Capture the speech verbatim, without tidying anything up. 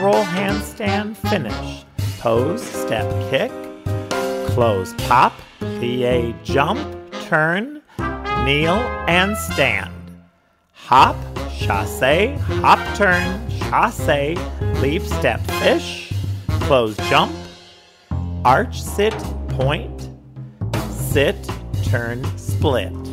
roll handstand finish, pose, step kick, close pop, plie jump, turn, kneel and stand. Hop, chassé, hop turn, chassé, leap step fish, close jump, arch sit, point, sit, turn, split.